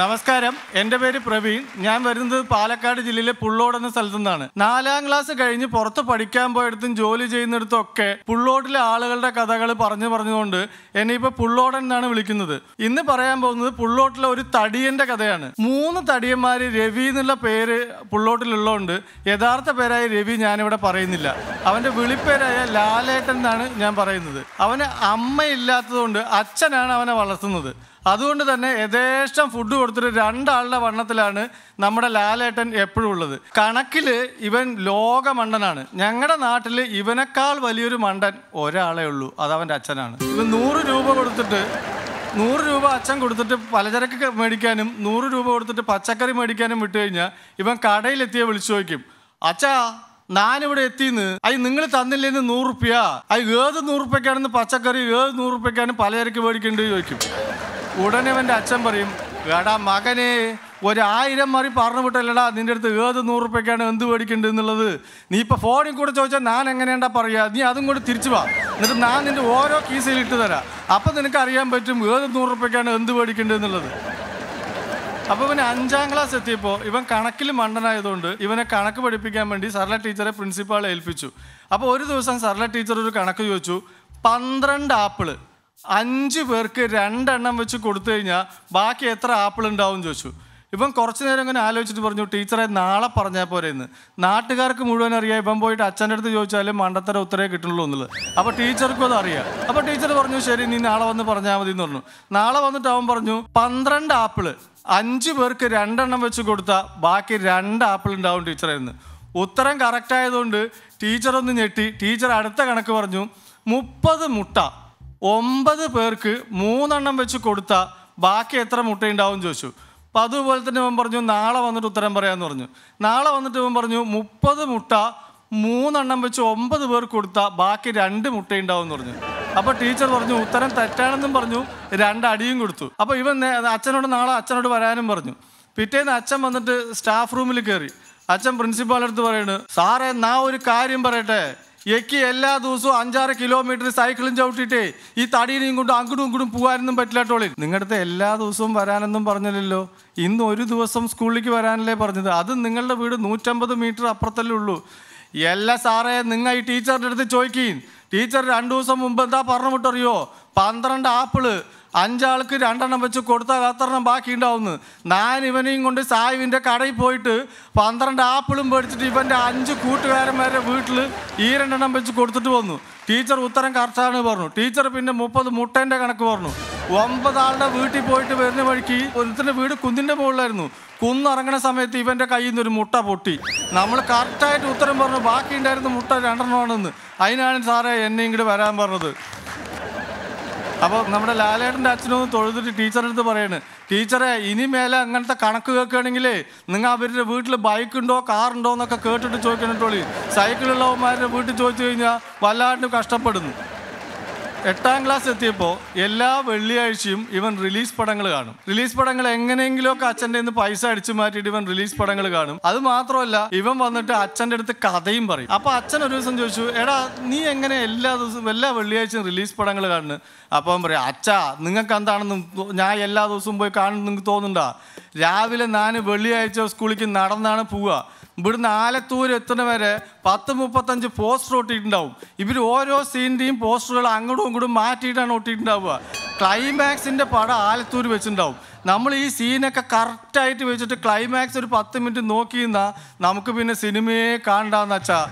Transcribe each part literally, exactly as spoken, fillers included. നമസ്കാരം, എൻ്റെ പേര് പ്രവീൺ. ഞാൻ വരുന്നത് പാലക്കാട് ജില്ലയിലെ പുള്ളോട് എന്ന സ്ഥലത്തു നിന്നാണ്. നാലാം ക്ലാസ് കഴിഞ്ഞ് പുറത്ത് പഠിക്കാൻ പോയിടത്തും ജോലി ചെയ്യുന്നിടത്തും ഒക്കെ പുള്ളോട്ടിലെ ആളുകളുടെ കഥകൾ പറഞ്ഞു പറഞ്ഞുകൊണ്ട് എന്നെ ഇപ്പോൾ പുള്ളോടൻ എന്നാണ് വിളിക്കുന്നത്. ഇന്ന് പറയാൻ പോകുന്നത് പുള്ളോട്ടിലെ ഒരു തടിയൻ്റെ കഥയാണ്. മൂന്ന് തടിയന്മാർ രവി എന്നുള്ള പേര് പുള്ളോട്ടിലുള്ളതുകൊണ്ട് യഥാർത്ഥ പേരായ രവി ഞാനിവിടെ പറയുന്നില്ല. അവൻ്റെ വിളിപ്പേരായ ലാലേട്ടൻ എന്നാണ് ഞാൻ പറയുന്നത്. അവന് അമ്മയില്ലാത്തതുകൊണ്ട് അച്ഛനാണ് അവനെ വളർത്തുന്നത്. അതുകൊണ്ട് തന്നെ യഥേഷ്ടം ഫുഡ് കൊടുത്തിട്ട് രണ്ടാളുടെ വണ്ണത്തിലാണ് നമ്മുടെ ലാലേട്ടൻ എപ്പോഴും ഉള്ളത്. കണക്കിൽ ഇവൻ ലോക മണ്ടനാണ്. ഞങ്ങളുടെ നാട്ടിൽ ഇവനേക്കാൾ വലിയൊരു മണ്ടൻ ഒരാളേ ഉള്ളൂ, അതവൻ്റെ അച്ഛനാണ്. ഇവൻ നൂറ് രൂപ കൊടുത്തിട്ട് നൂറ് രൂപ അച്ഛൻ കൊടുത്തിട്ട് പലചരക്ക് മേടിക്കാനും നൂറ് രൂപ കൊടുത്തിട്ട് പച്ചക്കറി മേടിക്കാനും വിട്ടു കഴിഞ്ഞാൽ ഇവൻ കടയിലെത്തിയെ വിളിച്ചു ചോദിക്കും, അച്ഛാ ഞാനിവിടെ എത്തിന്ന്, അത് നിങ്ങൾ തന്നില്ലെന്ന് നൂറുപ്യ, അത് ഏത് നൂറുപ്യക്കാണെന്ന് പച്ചക്കറി ഏത് നൂറുപ്യക്കാണ് പലചരക്ക് മേടിക്കേണ്ടത് ചോദിക്കും. ഉടനെ അവൻ്റെ അച്ഛൻ പറയും, എടാ മകനെ ഒരായിരം മാറി പറഞ്ഞു വിട്ടല്ലടാ നിൻ്റെ അടുത്ത് ഏത് നൂറുപ്യക്കാണ് എന്ത് മേടിക്കേണ്ടത് എന്നുള്ളത്. നീ ഇപ്പോൾ ഫോണിൽ കൂടെ ചോദിച്ചാൽ ഞാൻ എങ്ങനെയാണ്ടാ പറയുക, നീ അതും കൂടെ തിരിച്ചു വാ, എന്നിട്ട് ഞാൻ നിൻ്റെ ഓരോ കീസയിൽ ഇട്ട് തരാം, അപ്പം നിനക്ക് അറിയാൻ പറ്റും ഏത് നൂറുപ്യക്കാണ് എന്ത് മേടിക്കേണ്ടത് എന്നുള്ളത്. അപ്പോൾ ഇവൻ അഞ്ചാം ക്ലാസ് എത്തിയപ്പോൾ ഇവൻ കണക്കിൽ മണ്ടനായതുകൊണ്ട് ഇവനെ കണക്ക് പഠിപ്പിക്കാൻ വേണ്ടി സർല ടീച്ചറെ പ്രിൻസിപ്പാളെ ഏൽപ്പിച്ചു. അപ്പോൾ ഒരു ദിവസം സർല ടീച്ചർ ഒരു കണക്ക് ചോദിച്ചു, പന്ത്രണ്ട് ആപ്പിള് അഞ്ച് പേർക്ക് രണ്ടെണ്ണം വെച്ച് കൊടുത്തു കഴിഞ്ഞാൽ ബാക്കി എത്ര ആപ്പിൾ ഉണ്ടാവും ചോദിച്ചു. ഇവൻ കുറച്ച് നേരം ഇങ്ങനെ ആലോചിച്ചിട്ട് പറഞ്ഞു, ടീച്ചറെ നാളെ പറഞ്ഞാൽ പോരെയെന്ന്. നാട്ടുകാർക്ക് മുഴുവൻ അറിയാം ഇവൻ പോയിട്ട് അച്ഛൻ്റെ അടുത്ത് ചോദിച്ചാലും മണ്ടത്തര ഉത്തരവേ കിട്ടുള്ളൂ എന്നുള്ളത്. അപ്പോൾ ടീച്ചർക്കും അത് അറിയാം. അപ്പോൾ ടീച്ചർ പറഞ്ഞു, ശരി നീ നാളെ വന്ന് പറഞ്ഞാൽ മതി എന്ന് പറഞ്ഞു. നാളെ വന്നിട്ട് അവൻ പറഞ്ഞു, പന്ത്രണ്ട് ആപ്പിള് അഞ്ച് പേർക്ക് രണ്ടെണ്ണം വെച്ച് കൊടുത്താൽ ബാക്കി രണ്ട് ആപ്പിൾ ഉണ്ടാവും ടീച്ചറേന്ന്. ഉത്തരം കറക്റ്റായതുകൊണ്ട് ടീച്ചറൊന്ന് ഞെട്ടി. ടീച്ചർ അടുത്ത കണക്ക് പറഞ്ഞു, മുപ്പത് മുട്ട ഒമ്പത് പേർക്ക് മൂന്നെണ്ണം വെച്ച് കൊടുത്താൽ ബാക്കി എത്ര മുട്ടയുണ്ടാവും ചോദിച്ചു. അപ്പോൾ അതുപോലെ തന്നെ ഇവൻ പറഞ്ഞു, നാളെ വന്നിട്ട് ഉത്തരം പറയാമെന്ന് പറഞ്ഞു. നാളെ വന്നിട്ട് ഇവൻ പറഞ്ഞു, മുപ്പത് മുട്ട മൂന്നെണ്ണം വെച്ച് ഒമ്പത് പേർക്ക് കൊടുത്താൽ ബാക്കി രണ്ട് മുട്ടയുണ്ടാവും എന്ന് പറഞ്ഞു. അപ്പോൾ ടീച്ചർ പറഞ്ഞു, ഉത്തരം തെറ്റാണെന്നും പറഞ്ഞു രണ്ടടിയും കൊടുത്തു. അപ്പോൾ ഇവൻ അച്ഛനോട് നാളെ അച്ഛനോട് വരാനും പറഞ്ഞു. പിറ്റേന്ന് അച്ഛൻ വന്നിട്ട് സ്റ്റാഫ് റൂമിൽ കയറി. അച്ഛൻ പ്രിൻസിപ്പാളെടുത്ത് പറയുന്നു, സാറേ നാ ഒരു കാര്യം പറയട്ടെ, എനിക്ക് എല്ലാ ദിവസവും അഞ്ചാറ് കിലോമീറ്റർ സൈക്കിളും ചവിട്ടിയിട്ടേ ഈ തടിയിനെയും കൊണ്ട് അങ്ങോട്ടും ഇങ്ങോട്ടും പോകാനൊന്നും പറ്റില്ലാട്ടോളി. നിങ്ങളുടെ എല്ലാ ദിവസവും വരാനൊന്നും പറഞ്ഞില്ലല്ലോ, ഇന്ന് ഒരു ദിവസം സ്കൂളിലേക്ക് വരാനല്ലേ പറഞ്ഞത്, അത് നിങ്ങളുടെ വീട് നൂറ്റമ്പത് മീറ്റർ അപ്പുറത്തല്ലേ ഉള്ളൂ. എല്ലാ സാറേ നിങ്ങൾ ഈ ടീച്ചറിൻ്റെ അടുത്ത് ചോദിക്കും, ടീച്ചർ രണ്ടു ദിവസം മുമ്പ് എന്താ പറഞ്ഞു വിട്ടറിയോ, പന്ത്രണ്ട് ആപ്പിള് അഞ്ചാൾക്ക് രണ്ടെണ്ണം വെച്ച് കൊടുത്താൽ അത്രെണ്ണം ബാക്കി ഉണ്ടാവുമെന്ന്. ഞാൻ ഇവനെയും കൊണ്ട് സായിവിൻ്റെ കടയിൽ പോയിട്ട് പന്ത്രണ്ട് ആപ്പിളും മേടിച്ചിട്ട് ഇവൻ്റെ അഞ്ച് കൂട്ടുകാരന്മാരുടെ വീട്ടിൽ ഈ രണ്ടെണ്ണം വെച്ച് കൊടുത്തിട്ട് വന്നു. ടീച്ചർ ഉത്തരം കറക്റ്റാണെന്ന് പറഞ്ഞു. ടീച്ചർ പിന്നെ മുപ്പത് മുട്ടേൻ്റെ കണക്ക് പറഞ്ഞു. ഒമ്പതാളുടെ വീട്ടിൽ പോയിട്ട് വരുന്ന വഴിക്ക് ഒരുത്തിൻ്റെ വീട് കുന്നിൻ്റെ മുകളിലായിരുന്നു. കുന്നിറങ്ങണ സമയത്ത് ഇവൻ്റെ കയ്യിൽ നിന്ന് ഒരു മുട്ട പൊട്ടി. നമ്മൾ കറക്റ്റായിട്ട് ഉത്തരം പറഞ്ഞു, ബാക്കി ഉണ്ടായിരുന്ന മുട്ട രണ്ടെണ്ണമാണെന്ന്. അതിനാണ് സാറേ എന്നെ ഇങ്ങോട്ട് വരാൻ പറഞ്ഞത്. അപ്പോൾ നമ്മുടെ ലാലേട്ടൻ്റെ അച്ഛനൊന്ന് തൊഴുതിട്ട് ടീച്ചറിൻ്റെ അടുത്ത് പറയാണ്, ടീച്ചറെ ഇനി മേലെ അങ്ങനത്തെ കണക്ക് കേൾക്കുകയാണെങ്കിലേ നിങ്ങൾ അവരുടെ വീട്ടിൽ ബൈക്കുണ്ടോ കാറുണ്ടോ എന്നൊക്കെ കേട്ടിട്ട് ചോദിക്കണോളി, സൈക്കിളുള്ളവന്മാരുടെ വീട്ടിൽ ചോദിച്ചു കഴിഞ്ഞാൽ വല്ലാണ്ട് കഷ്ടപ്പെടുന്നു. എട്ടാം ക്ലാസ് എത്തിയപ്പോൾ എല്ലാ വെള്ളിയാഴ്ചയും ഇവൻ റിലീസ് പടങ്ങൾ കാണും. റിലീസ് പടങ്ങൾ എങ്ങനെയെങ്കിലുമൊക്കെ അച്ഛൻ്റെ നിന്ന് പൈസ അടിച്ചു മാറ്റിയിട്ട് ഇവൻ റിലീസ് പടങ്ങൾ കാണും. അത് മാത്രമല്ല ഇവൻ വന്നിട്ട് അച്ഛൻ്റെ അടുത്ത് കഥയും പറയും. അപ്പോൾ അച്ഛൻ ഒരു ദിവസം ചോദിച്ചു, എടാ നീ എങ്ങനെ എല്ലാ ദിവസവും എല്ലാ വെള്ളിയാഴ്ചയും റിലീസ് പടങ്ങൾ കാണുന്നു? അപ്പോൾ അവൻ പറയും, അച്ഛാ നിങ്ങൾക്ക് എന്താണെന്നും ഞാൻ എല്ലാ ദിവസവും പോയി കാണുന്നു നിങ്ങൾക്ക് തോന്നുന്നുണ്ടോ? രാവിലെ ഞാൻ വെള്ളിയാഴ്ച സ്കൂളിലേക്ക് നടന്നാണ് പോവുക. ഇവിടുന്ന് ആലത്തൂർ എത്തുന്ന വരെ പത്ത് മുപ്പത്തഞ്ച് പോസ്റ്റർ ഒട്ടിയിട്ടുണ്ടാവും. ഇവർ ഓരോ സീനിൻ്റെയും പോസ്റ്ററുകൾ അങ്ങോട്ടും ഇങ്ങോട്ടും മാറ്റിയിട്ടാണ് ഒട്ടിയിട്ടുണ്ടാവുക. ക്ലൈമാക്സിൻ്റെ പടം ആലത്തൂർ വെച്ചിട്ടുണ്ടാവും. നമ്മൾ ഈ സീനൊക്കെ കറക്റ്റായിട്ട് വെച്ചിട്ട് ക്ലൈമാക്സ് ഒരു പത്ത് മിനിറ്റ് നോക്കി നിന്നാൽ നമുക്ക് പിന്നെ സിനിമയെ കാണണ്ടാന്ന് വെച്ചാൽ.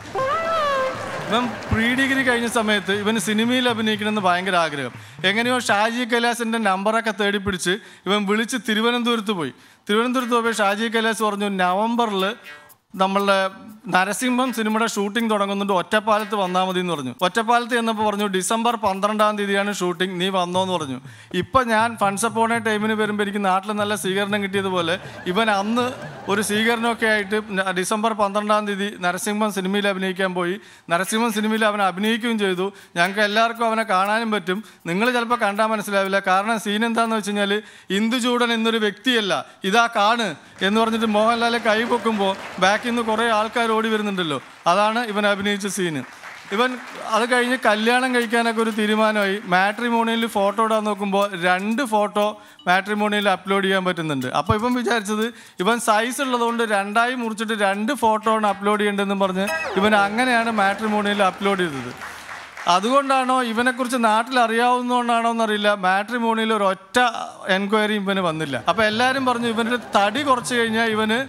ഇവൻ പ്രീ ഡിഗ്രി കഴിഞ്ഞ സമയത്ത് ഇവന് സിനിമയിൽ അഭിനയിക്കണമെന്ന് ഭയങ്കര ആഗ്രഹം. എങ്ങനെയോ ഷാജി കൈലാസിൻ്റെ നമ്പറൊക്കെ തേടിപ്പിടിച്ച് ഇവൻ വിളിച്ച് തിരുവനന്തപുരത്ത് പോയി. തിരുവനന്തപുരത്ത് പോയി ഷാജി കൈലാസ് പറഞ്ഞു, നവംബറിൽ നമ്മളുടെ നരസിംഹം സിനിമയുടെ ഷൂട്ടിംഗ് തുടങ്ങുന്നുണ്ട്, ഒറ്റപ്പാലത്ത് വന്നാൽ മതി എന്ന് പറഞ്ഞു. ഒറ്റപ്പാലത്ത് എന്നപ്പോൾ പറഞ്ഞു, ഡിസംബർ പന്ത്രണ്ടാം തീയതിയാണ് ഷൂട്ടിംഗ്, നീ വന്നോ എന്ന് പറഞ്ഞു. ഇപ്പം ഞാൻ ഫൺസ് അപ്പോണ ടൈമിന് വരുമ്പോൾ എനിക്ക് നാട്ടിൽ നല്ല സ്വീകരണം കിട്ടിയതുപോലെ ഇവൻ അന്ന് ഒരു സ്വീകരണമൊക്കെ ആയിട്ട് ഡിസംബർ പന്ത്രണ്ടാം തീയതി നരസിംഹം സിനിമയിൽ അഭിനയിക്കാൻ പോയി. നരസിംഹം സിനിമയിൽ അവൻ അഭിനയിക്കുകയും ചെയ്തു. ഞങ്ങൾക്ക് എല്ലാവർക്കും അവനെ കാണാനും പറ്റും. നിങ്ങൾ ചിലപ്പോൾ കണ്ടാൽ മനസ്സിലാവില്ല. കാരണം സീൻ എന്താണെന്ന് വെച്ച് കഴിഞ്ഞാൽ, ഇന്ദുചൂടൻ എന്നൊരു വ്യക്തിയല്ല ഇതാ കാണ് എന്ന് പറഞ്ഞിട്ട് മോഹൻലാലെ കൈ പൊക്കുമ്പോൾ ബാക്കിൽ നിന്ന് കുറേ ആൾക്കാർ ഓടി വരുന്നുണ്ടല്ലോ, അതാണ് ഇവൻ അഭിനയിച്ച സീന്. इवन अदु कल्याणम कई तीरान मैट्रिमोणियल फोटो इडान नोक्कुम्बोल रण्ड फोटो मैट्रिमोणियल अप्लोड चेय्यान पट्टुन्नुണ്ട് अप्पोल इवन विचारिच्चतु इवन साइज़ उल्लतोंड रण्डायि मुरिच्चिट्टु रण्ड फोटो ആണ് അപ്ലോഡ് ചെയ്യേണ്ടതെന്ന് പറഞ്ഞു ഇവൻ അങ്ങനെയാണ് മാട്രിമോണിയിൽ അപ്ലോഡ് ചെയ്തത് അതുകൊണ്ടാണോ ഇവനെക്കുറിച്ച് നാട്ടിൽ അറിയാവുന്നതുകൊണ്ടാണോ എന്നറിയില്ല മാട്രിമോണിയിൽ ഒരു ഒറ്റ എൻക്വയറി ഇവനെ വന്നില്ല അപ്പോൾ എല്ലാരും പറഞ്ഞു ഇവന്റെ തടി കുറച്ച് കഴിഞ്ഞാൽ ഇവനെ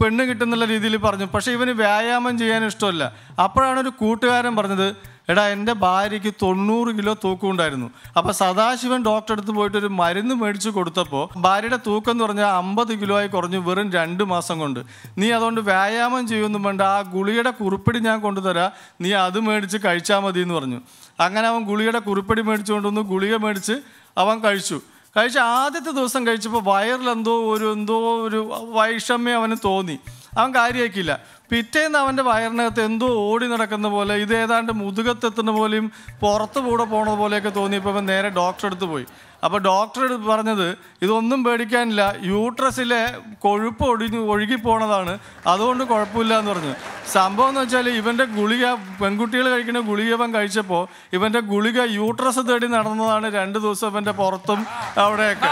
പെണ്ണ് കിട്ടുന്നുള്ള രീതിയിൽ പറഞ്ഞു പക്ഷേ ഇവന് വ്യായാമം ചെയ്യാൻ ഇഷ്ടമില്ല അപ്പോഴാണ് ഒരു കൂട്ടുകാരൻ പറഞ്ഞു എടാ എൻ്റെ ഭാര്യയ്ക്ക് തൊണ്ണൂറ് കിലോ തൂക്കം ഉണ്ടായിരുന്നു അപ്പോൾ സദാശിവൻ ഡോക്ടറെ അടുത്ത് പോയിട്ട് ഒരു മരുന്ന് മേടിച്ച് കൊടുത്തപ്പോൾ ഭാര്യയുടെ തൂക്കം എന്ന് പറഞ്ഞാൽ അമ്പത് കിലോ ആയി കുറഞ്ഞു വെറും രണ്ട് മാസം കൊണ്ട് നീ അതുകൊണ്ട് വ്യായാമം ചെയ്യുമെന്നും വേണ്ട ആ ഗുളികയുടെ കുറിപ്പിടി ഞാൻ കൊണ്ടുതരാം നീ അത് മേടിച്ച് കഴിച്ചാൽ മതി എന്ന് പറഞ്ഞു അങ്ങനെ അവൻ ഗുളികയുടെ കുറിപ്പിടി മേടിച്ചു കൊണ്ടുവന്നു ഗുളിക മേടിച്ച് അവൻ കഴിച്ചു കഴിച്ച ആദ്യത്തെ ദിവസം കഴിച്ചപ്പോൾ വയറിലെന്തോ ഒരു എന്തോ ഒരു വൈഷമ്യം അവന് തോന്നി അവൻ കാര്യമാക്കിയില്ല പിറ്റേന്ന് അവൻ്റെ വയറിനകത്ത് എന്തോ ഓടി നടക്കുന്ന പോലെ ഇത് ഏതാണ്ട് മുതുകത്തെത്തുന്ന പോലെയും പുറത്ത് കൂടെ പോണത് പോലെയൊക്കെ തോന്നിയപ്പോൾ അവൻ നേരെ ഡോക്ടറെ അടുത്ത് പോയി അപ്പോൾ ഡോക്ടറെ പറഞ്ഞത് ഇതൊന്നും പേടിക്കാനില്ല യൂട്രസിലെ കൊഴുപ്പ് ഒഴിഞ്ഞ് ഒഴുകിപ്പോണതാണ് അതുകൊണ്ട് കുഴപ്പമില്ല എന്ന് പറഞ്ഞു സംഭവം എന്ന് വെച്ചാൽ ഇവൻ്റെ ഗുളിക പെൺകുട്ടികൾ കഴിക്കുന്ന ഗുളിക അവൻ കഴിച്ചപ്പോൾ ഇവൻ്റെ ഗുളിക യൂട്രസ് തേടി നടന്നതാണ് രണ്ട് ദിവസം ഇവൻ്റെ പുറത്തും അവിടെയൊക്കെ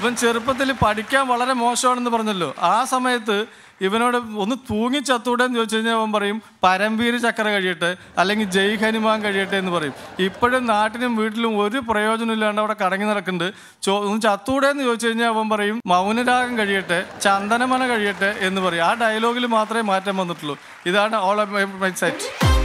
ഇവൻ ചെറുപ്പത്തിൽ പഠിക്കാൻ വളരെ മോശമാണെന്ന് പറഞ്ഞല്ലോ ആ സമയത്ത് ഇവനോട് ഒന്ന് തൂങ്ങി ചത്തൂടെന്ന് ചോദിച്ചു കഴിഞ്ഞാൽ അവൻ പറയും പരംവീര ചക്ര കഴിയട്ടെ അല്ലെങ്കിൽ ജയ് ഹനുമാൻ കഴിയട്ടെ എന്ന് പറയും ഇപ്പോഴും നാട്ടിലും വീട്ടിലും ഒരു പ്രയോജനം ഇല്ലാണ്ട് അവിടെ കടങ്ങി നടക്കുന്നുണ്ട് ചോ ഒന്ന് ചത്തൂടെന്ന് ചോദിച്ചു കഴിഞ്ഞാൽ അവൻ പറയും മൗനരാഗം കഴിയട്ടെ ചന്ദനമന കഴിയട്ടെ എന്ന് പറയും ആ ഡയലോഗിൽ മാത്രമേ മാറ്റം വന്നിട്ടുള്ളൂ ഇതാണ് ഓൾ മൈ സെറ്റ്